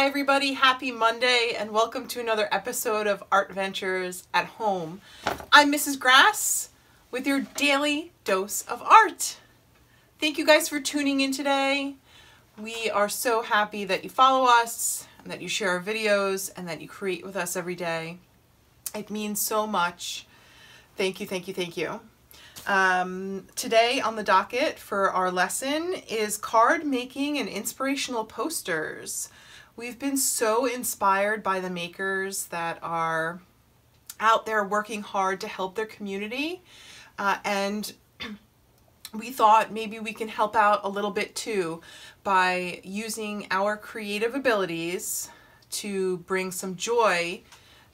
Hi everybody, happy Monday and welcome to another episode of Art Ventures at Home. I'm Mrs. Grass with your daily dose of art. Thank you guys for tuning in today. We are so happy that you follow us and that you share our videos and that you create with us every day. It means so much. Thank you, thank you, thank you. Today on the docket for our lesson is card making and inspirational posters. We've been so inspired by the makers that are out there working hard to help their community. And we thought maybe we can help out a little bit too by using our creative abilities to bring some joy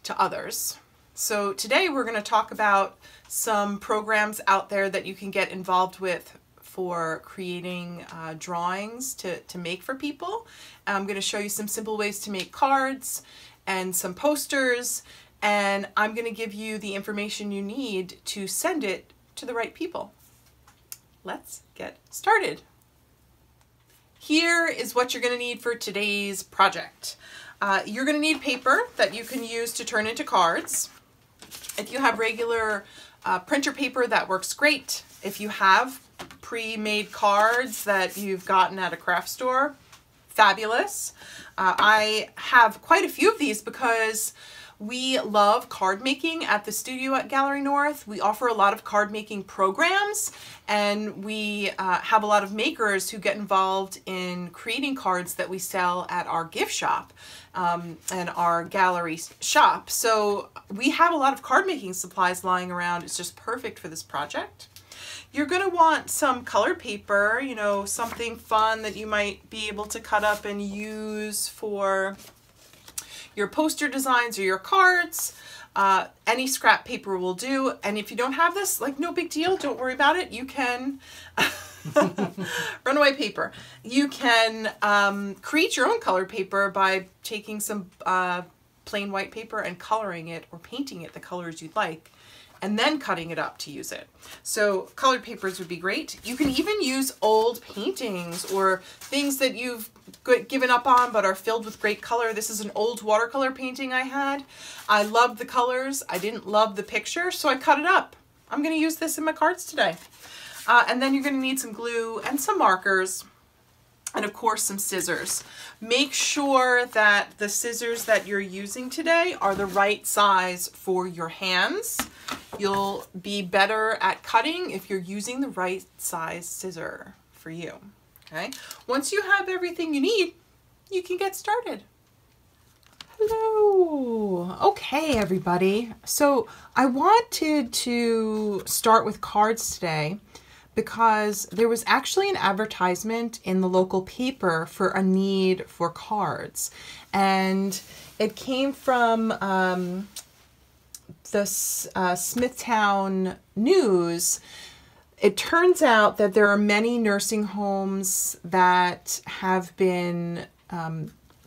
to others. So today we're going to talk about some programs out there that you can get involved with for creating drawings to make for people. I'm going to show you some simple ways to make cards and some posters, and I'm going to give you the information you need to send it to the right people. Let's get started. Here is what you're going to need for today's project. You're going to need paper that you can use to turn into cards. If you have regular printer paper, that works great. If you have pre-made cards that you've gotten at a craft store, fabulous. I have quite a few of these because we love card making at the studio at Gallery North. We offer a lot of card making programs, and we have a lot of makers who get involved in creating cards that we sell at our gift shop and our gallery shop. So we have a lot of card making supplies lying around. It's just perfect for this project. You're going to want some colored paper, you know, something fun that you might be able to cut up and use for your poster designs or your cards. Any scrap paper will do. And if you don't have this, like, no big deal. Don't worry about it. You can runaway paper. You can create your own colored paper by taking some plain white paper and coloring it or painting it the colors you'd like, and then cutting it up to use it. So colored papers would be great. You can even use old paintings or things that you've given up on but are filled with great color. This is an old watercolor painting I had. I loved the colors. I didn't love the picture, so I cut it up. I'm going to use this in my cards today. And then you're going to need some glue and some markers, and of course some scissors. Make sure that the scissors that you're using today are the right size for your hands. You'll be better at cutting if you're using the right size scissor for you, okay? Once you have everything you need, you can get started. Hello. Okay, everybody. So I wanted to start with cards today because there was actually an advertisement in the local paper for a need for cards. And it came from the Smithtown News. It turns out that there are many nursing homes that have been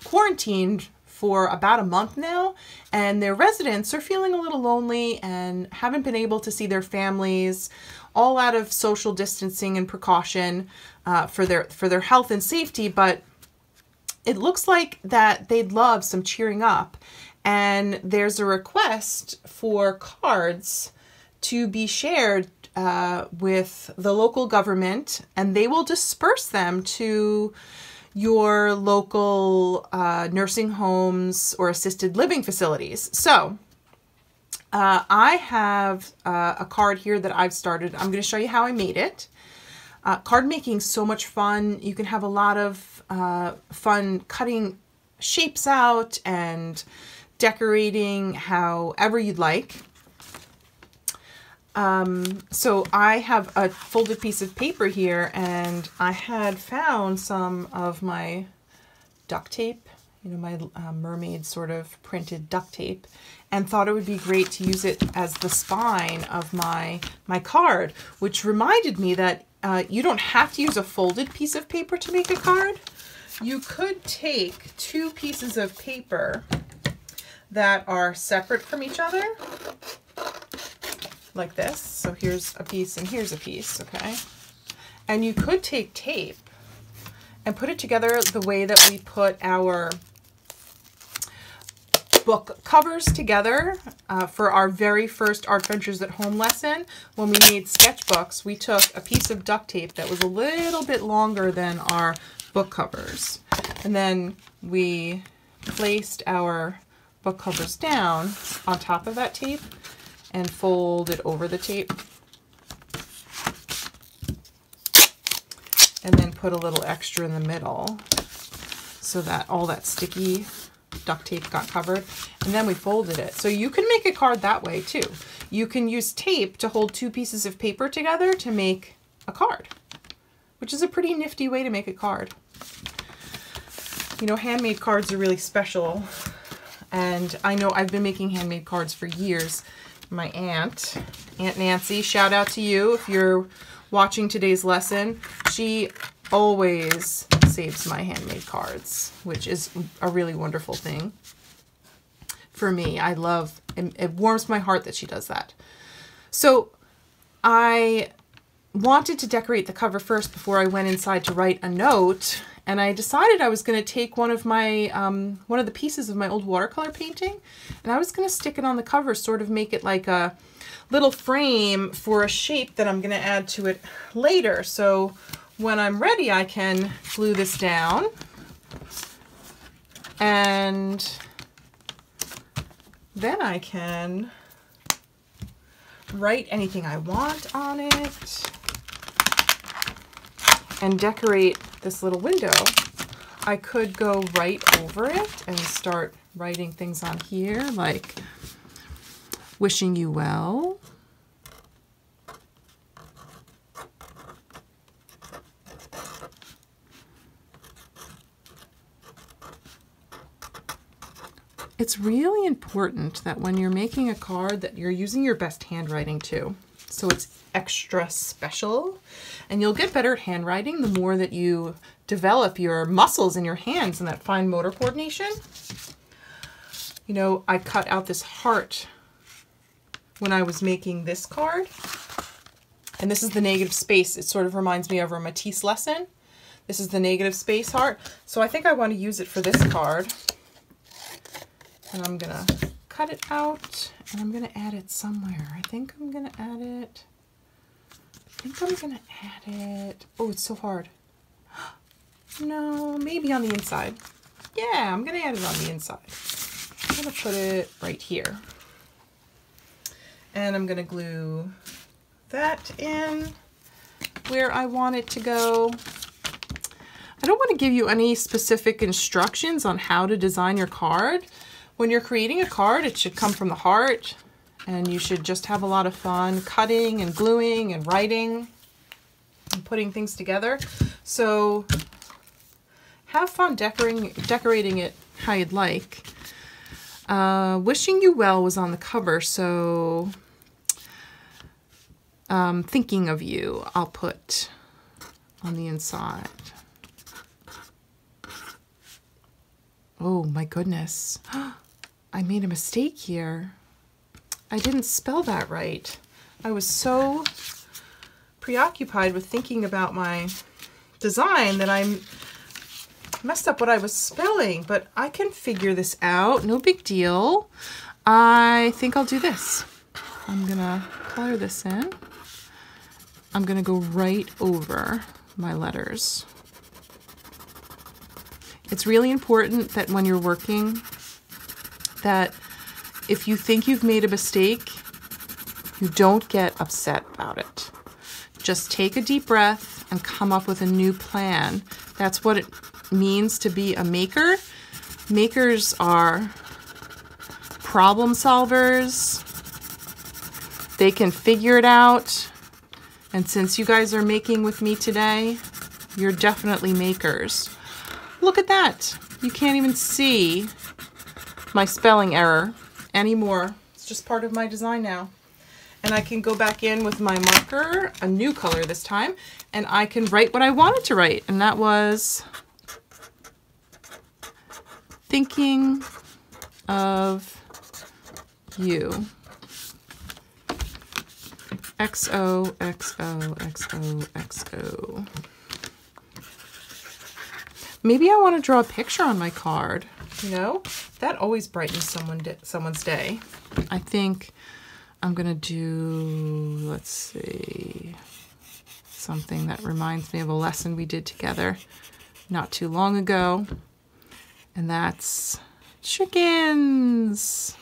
quarantined for about a month now, and their residents are feeling a little lonely and haven't been able to see their families, all out of social distancing and precaution for their health and safety. But it looks like that they'd love some cheering up, and there's a request for cards to be shared with the local government, and they will disperse them to your local nursing homes or assisted living facilities. So I have a card here that I've started. I'm going to show you how I made it. Card making is so much fun. You can have a lot of fun cutting shapes out and decorating however you'd like. So I have a folded piece of paper here, and I had found some of my duct tape, you know, my mermaid sort of printed duct tape, and thought it would be great to use it as the spine of my card, which reminded me that you don't have to use a folded piece of paper to make a card. You could take two pieces of paper that are separate from each other, like this. So here's a piece and here's a piece, okay? And you could take tape and put it together the way that we put our book covers together for our very first Art Ventures at Home lesson. When we made sketchbooks, we took a piece of duct tape that was a little bit longer than our book covers. And then we placed our book covers down on top of that tape and folded over the tape. And then put a little extra in the middle so that all that sticky duct tape got covered, and then we folded it. So you can make a card that way too. You can use tape to hold two pieces of paper together to make a card, which is a pretty nifty way to make a card. You know, handmade cards are really special, and I know I've been making handmade cards for years. My Aunt Nancy, shout out to you if you're watching today's lesson. She always saves my handmade cards, which is a really wonderful thing for me. I love it. It warms my heart that she does that. So I wanted to decorate the cover first before I went inside to write a note, and I decided I was going to take one of my one of the pieces of my old watercolor painting, and I was going to stick it on the cover, sort of make it like a little frame for a shape that I'm going to add to it later. So when I'm ready, I can glue this down and then I can write anything I want on it and decorate this little window. I could go right over it and start writing things on here, like wishing you well. It's really important that when you're making a card that you're using your best handwriting too. So it's extra special, and you'll get better at handwriting the more that you develop your muscles in your hands and that fine motor coordination. You know, I cut out this heart when I was making this card, and this is the negative space. It sort of reminds me of a Matisse lesson. This is the negative space heart. So I think I want to use it for this card. And I'm gonna cut it out, and I'm gonna add it somewhere. I think I'm gonna add it. Oh, it's so hard. No, maybe on the inside. Yeah, I'm gonna add it on the inside. I'm gonna put it right here. And I'm gonna glue that in where I want it to go. I don't want to give you any specific instructions on how to design your card. When you're creating a card, it should come from the heart, and you should just have a lot of fun cutting and gluing and writing and putting things together. So have fun decorating it how you'd like. Wishing you well was on the cover, so thinking of you I'll put on the inside. Oh my goodness. I made a mistake here. I didn't spell that right. I was so preoccupied with thinking about my design that I messed up what I was spelling, but I can figure this out. No big deal. I think I'll do this. I'm gonna color this in. I'm gonna go right over my letters. It's really important that when you're working, that if you think you've made a mistake, you don't get upset about it. Just take a deep breath and come up with a new plan. That's what it means to be a maker. Makers are problem solvers. They can figure it out. And since you guys are making with me today, you're definitely makers. Look at that. You can't even see my spelling error anymore. It's just part of my design now. And I can go back in with my marker, a new color this time, and I can write what I wanted to write. And that was thinking of you. XO, XO, XO, XO. Maybe I want to draw a picture on my card. You know, that always brightens someone's day. I think I'm gonna do, let's see, something that reminds me of a lesson we did together not too long ago, and that's chickens.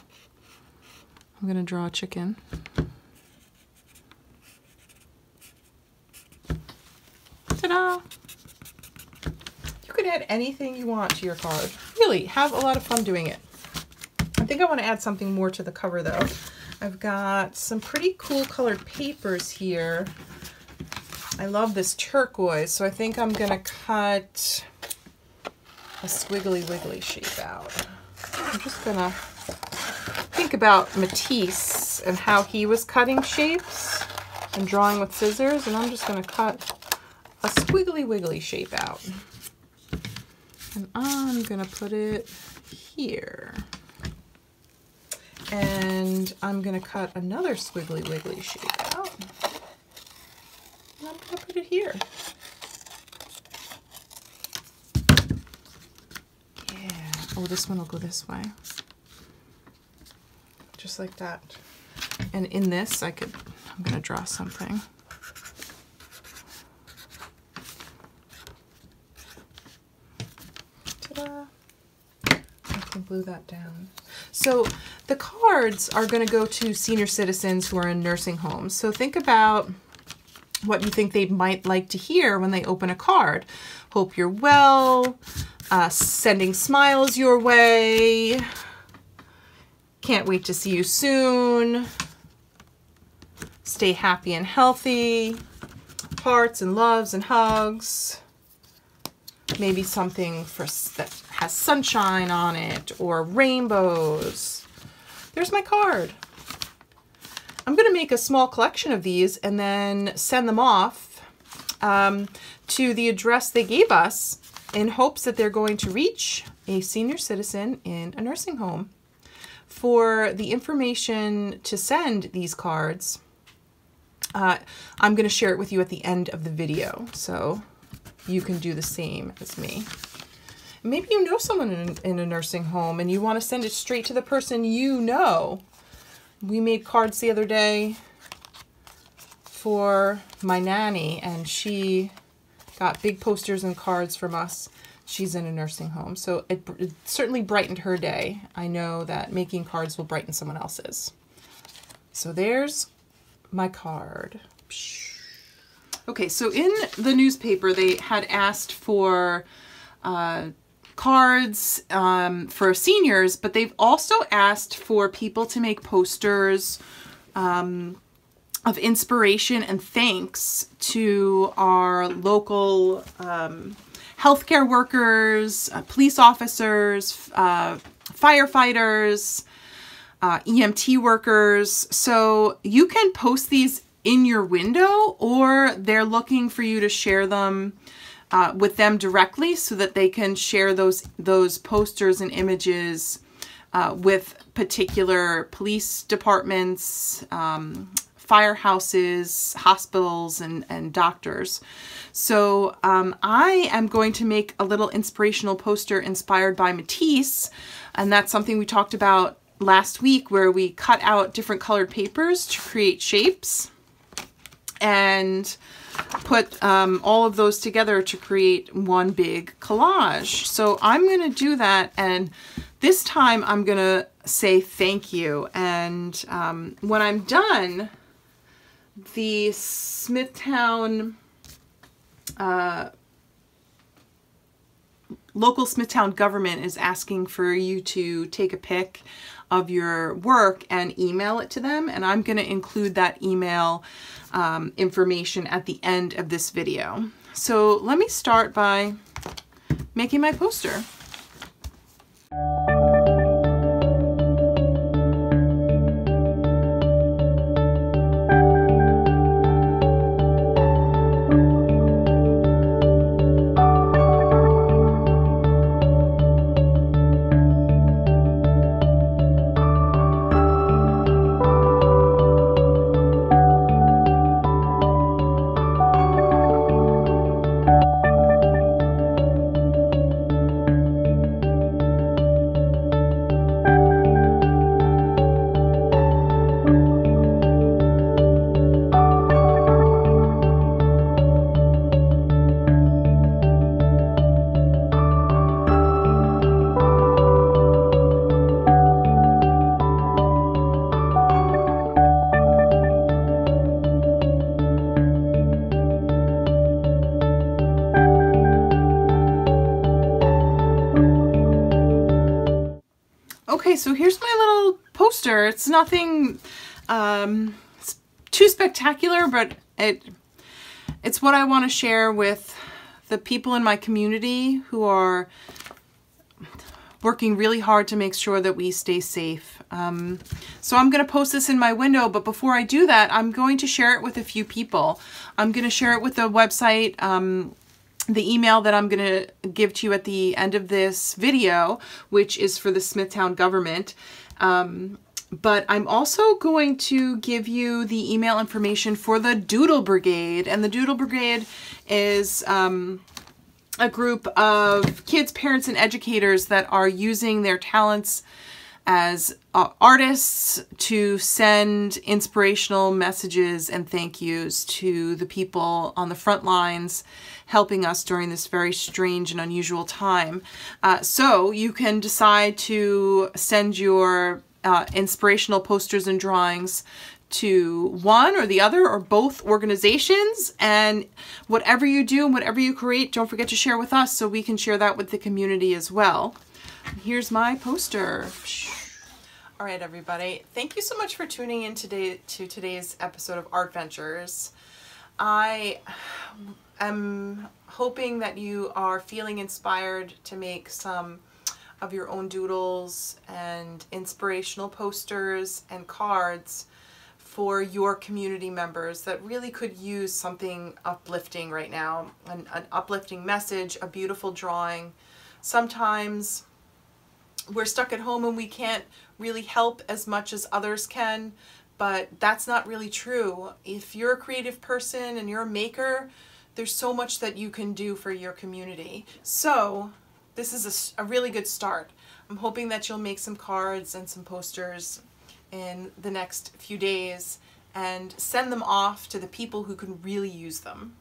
I'm gonna draw a chicken. Ta-da! You could add anything you want to your card. Really, have a lot of fun doing it. I think I want to add something more to the cover though. I've got some pretty cool colored papers here. I love this turquoise, so I think I'm gonna cut a squiggly wiggly shape out. I'm just gonna think about Matisse and how he was cutting shapes and drawing with scissors, and I'm just gonna cut a squiggly wiggly shape out. And I'm gonna put it here. And I'm gonna cut another squiggly wiggly shape out. And I'm gonna put it here. Yeah. Oh, this one will go this way. Just like that. And in this, I'm gonna draw something. Ta-da! I can glue that down. So the cards are going to go to senior citizens who are in nursing homes. So think about what you think they might like to hear when they open a card. Hope you're well, sending smiles your way, can't wait to see you soon, stay happy and healthy, hearts and loves and hugs. Maybe something that has sunshine on it or rainbows. There's my card. I'm gonna make a small collection of these and then send them off to the address they gave us in hopes that they're going to reach a senior citizen in a nursing home. For the information to send these cards, I'm gonna share it with you at the end of the video. So you can do the same as me. Maybe you know someone in a nursing home and you want to send it straight to the person you know. We made cards the other day for my nanny and she got big posters and cards from us. She's in a nursing home. So it certainly brightened her day. I know that making cards will brighten someone else's. So there's my card. Okay, so in the newspaper, they had asked for cards for seniors, but they've also asked for people to make posters of inspiration and thanks to our local healthcare workers, police officers, firefighters, EMT workers. So you can post these in your window, or they're looking for you to share them with them directly so that they can share those posters and images with particular police departments, firehouses, hospitals, and doctors. So I am going to make a little inspirational poster inspired by Matisse, and that's something we talked about last week where we cut out different colored papers to create shapes and put all of those together to create one big collage. So I'm gonna do that, and this time I'm gonna say thank you. And when I'm done, the local Smithtown government is asking for you to take a pic of your work and email it to them, and I'm gonna include that email information at the end of this video. So let me start by making my poster. Okay, so here's my little poster. It's nothing it's too spectacular, but it's what I want to share with the people in my community who are working really hard to make sure that we stay safe. So I'm going to post this in my window, but before I do that, I'm going to share it with a few people. I'm going to share it with the website, the email that I'm going to give to you at the end of this video, which is for the Smithtown government. But I'm also going to give you the email information for the Doodle Brigade. And the Doodle Brigade is a group of kids, parents, and educators that are using their talents as artists to send inspirational messages and thank yous to the people on the front lines helping us during this very strange and unusual time. So you can decide to send your inspirational posters and drawings to one or the other or both organizations, and whatever you do and whatever you create, don't forget to share with us so we can share that with the community as well. Here's my poster. All right, everybody, thank you so much for tuning in today to today's episode of Art Ventures. I am hoping that you are feeling inspired to make some of your own doodles and inspirational posters and cards for your community members that really could use something uplifting right now, an uplifting message, a beautiful drawing. Sometimes we're stuck at home and we can't really help as much as others can, but that's not really true. If you're a creative person and you're a maker, there's so much that you can do for your community. So this is a really good start. I'm hoping that you'll make some cards and some posters in the next few days and send them off to the people who can really use them.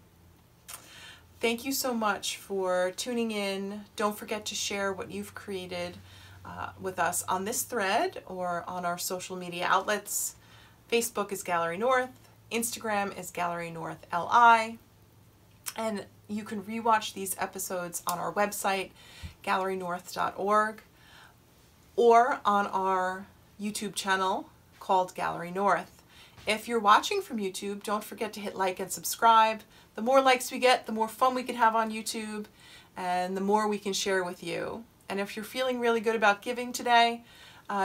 Thank you so much for tuning in. Don't forget to share what you've created with us on this thread or on our social media outlets. Facebook is Gallery North, Instagram is Gallery North LI, and you can rewatch these episodes on our website, gallerynorth.org, or on our YouTube channel called Gallery North. If you're watching from YouTube, don't forget to hit like and subscribe. The more likes we get, the more fun we can have on YouTube and the more we can share with you. And if you're feeling really good about giving today,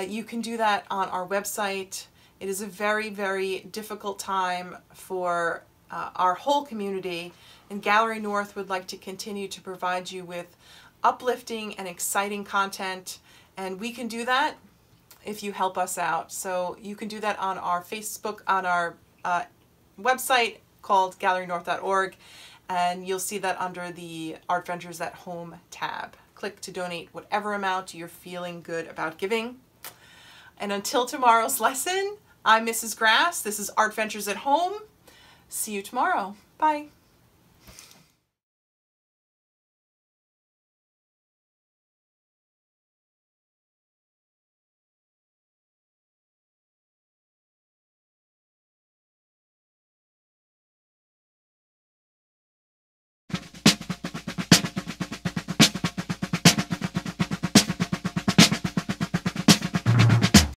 you can do that on our website. It is a very, very difficult time for our whole community, and Gallery North would like to continue to provide you with uplifting and exciting content, and we can do that if you help us out. So you can do that on our Facebook, on our website called gallerynorth.org, and you'll see that under the Art Ventures at Home tab. Click to donate whatever amount you're feeling good about giving. And until tomorrow's lesson, I'm Mrs. Grass. This is Art Ventures at Home. See you tomorrow. Bye.